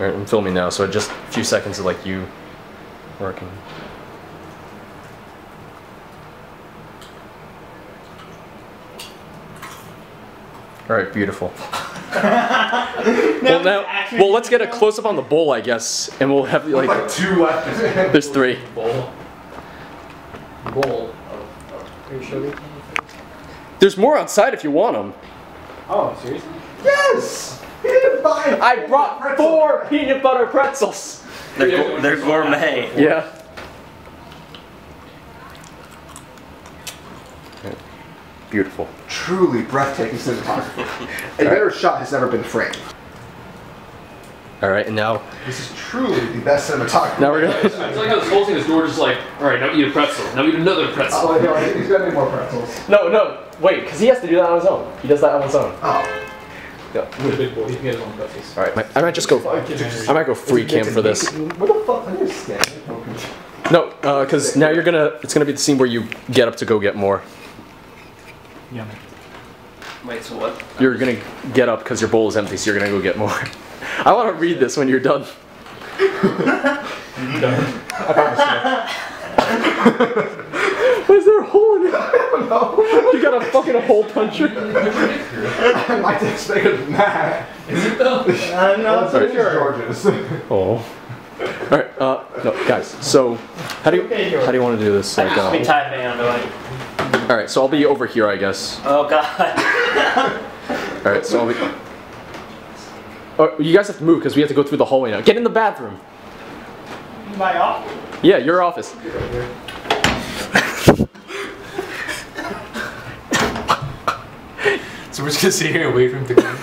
I'm filming now, so just a few seconds of like you working. All right, beautiful. well, let's get a close up on the bowl, I guess, and we'll have like two left. There's three. Bowl. Are you sure? There's more outside if you want them. Oh, seriously? Yes. He didn't buy it. I brought four peanut butter pretzels. They're gourmet. Yeah. Beautiful. Truly breathtaking cinematography. A better shot has never been framed. Alright, and now... This is truly the best cinematography. Now we're gonna... It's like how this whole thing is we're just like, alright, now eat a pretzel. Now eat another pretzel. Oh, no, he's gonna make more pretzels. No, wait, because he has to do that on his own. He does that on his own. Oh. Yeah. He's a big boy. He can get his own pretzels. Alright, I might just go... I might go free cam for this. What the fuck? I just stand. No, because now you're gonna... It's gonna be the scene where you get up to go get more. Yum. Wait, so what? You're gonna get up because your bowl is empty, so you're gonna go get more. I want to read this when you're done. Done. I promise you. Why is there a hole in it? I don't know. You got a fucking hole puncher. I might have expected that. Is it though? I'm not so sure. George's. Oh. All right. No, guys. So, how do you want to do this? Like, just be typing on the line. All right, so I'll be over here, I guess. Oh God! All right, so I'll be. Oh, you guys have to move because we have to go through the hallway now. Get in the bathroom. My office? Yeah, your office. Get over here. So we're just gonna sit here and wait for him to come.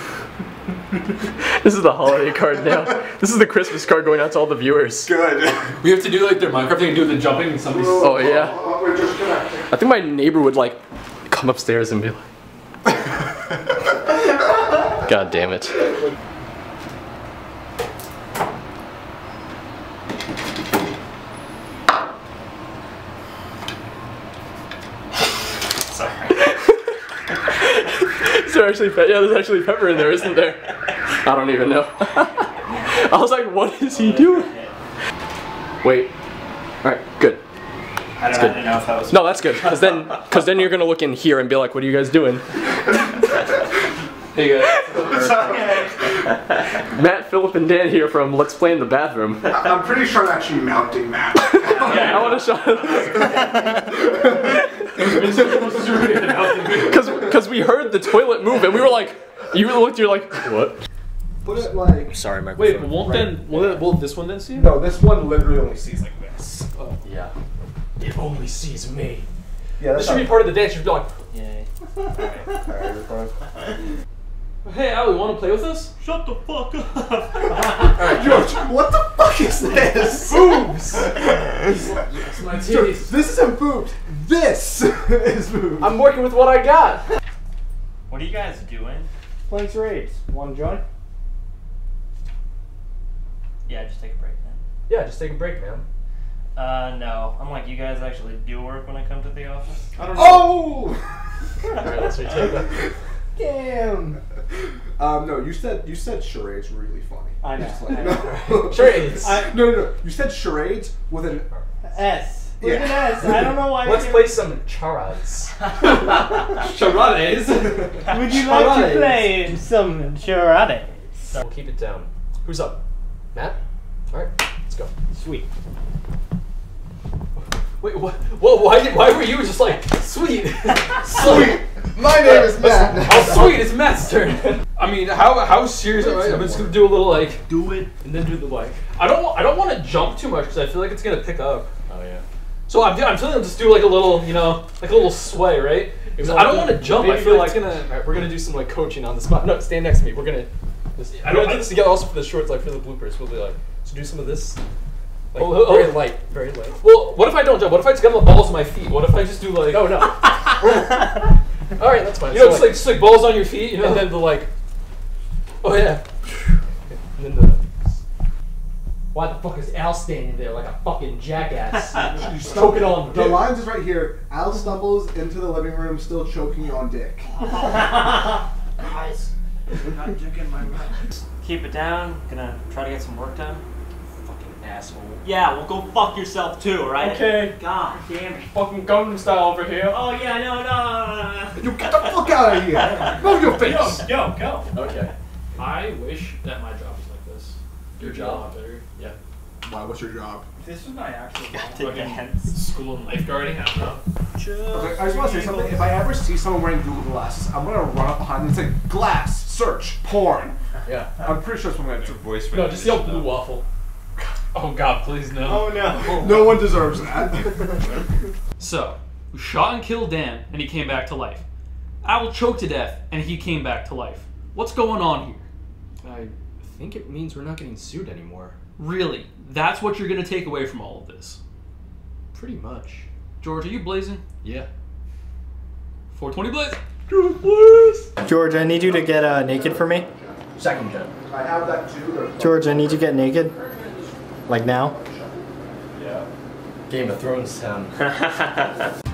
This is the holiday card now. This is the Christmas card going out to all the viewers. Good. We have to do like their Minecraft thing and do the jumping and somebody's. Oh yeah. We're just gonna. I think my neighbor would like come upstairs and be like, God damn it. Sorry. Is there actually pepper? Yeah, there's actually pepper in there, isn't there? I don't even know. I was like, what is he doing? Wait. Alright, good. I didn't know if that was. No, that's good. Because then you're gonna look in here and be like, "What are you guys doing?" Hey guys. Matt, Philip, and Dan here from Let's Play in the Bathroom. I'm pretty sure I'm actually mounting Matt. Yeah, I want to show. Because we heard the toilet move and we were like, you looked, you're like, what? Put it like. Sorry, my. Wait, but won't this one then see? No, this one literally only sees like this. Oh yeah. It only sees me. Yeah, this should be part of the dance. You're like, yeah. Alright, hey, Ali, want to play with us? Shut the fuck up. Alright, George, what the fuck is this? Boobs. Yes, my George, this isn't boobs. This is boobs. I'm working with what I got. What are you guys doing? Playing charades. Want to join? Yeah, just take a break, man. Yeah, just take a break, man. No. I'm like, you guys actually do work when I come to the office? I don't know. Oh! Alright, let's retake that. Damn! No, you said charades were really funny. I know. Like, I know. Charades! No. You said charades with an... S. With an S. I don't know why. Let's play some charades. Charades? Would you like to play some charades? We'll keep it down. Who's up? Matt? Alright, let's go. Sweet. Wait, what? Whoa, why were you just like, sweet? Sweet! My name is Matt! How sweet is Matt's turn? I mean, how serious am I? I'm just gonna do a little like, do it, and then do the like. I don't want to jump too much, because I feel like it's gonna pick up. Oh yeah. So I'm telling them just do like a little, you know, like a little sway, right? Because I don't want to jump, I feel like... Alright, we're gonna do some like coaching on the spot. No, stand next to me, we're gonna do this together also for the shorts, like for the bloopers, we'll be like, so do some of this. Like, very light, very light. Well, what if I don't jump? What if I just got the balls on my feet? What if I just do like... Oh, no. All right, that's fine. You know, so just like balls on your feet, you know? And then the like... Oh, yeah. And then the... Why the fuck is Al standing there like a fucking jackass? Choking on dick. The lines is right here. Al stumbles into the living room still choking on dick. Guys, I'm not dick in my mouth. Keep it down. Gonna try to get some work done. Fucking asshole. Yeah, well, go fuck yourself too, right? Okay. God damn it. Fucking Gangnam Style over here. Oh yeah, no. You get the fuck out of here. Move your face. Yo, go. Okay. I wish that my job was like this. Your job? Better. Yeah. Why? What's your job? This is my actual fucking school and lifeguarding. I don't know. I just want to say something. If I ever see someone wearing Google Glasses, I'm gonna run up behind them and say, "Glass, search, porn." Yeah. I'm pretty sure someone has a voice. No, just yell "Blue Waffle." Oh God, please no. Oh no. Oh. No one deserves that. So, we shot and killed Dan, and he came back to life. Owl choked to death, and he came back to life. What's going on here? I think it means we're not getting sued anymore. Really? That's what you're gonna take away from all of this? Pretty much. George, are you blazing? Yeah. 420 blaze. George, blaze. George, I need you to get naked for me. Second jet. I have that too. George, I need you to get naked. Like now. Yeah. Game of Thrones sound.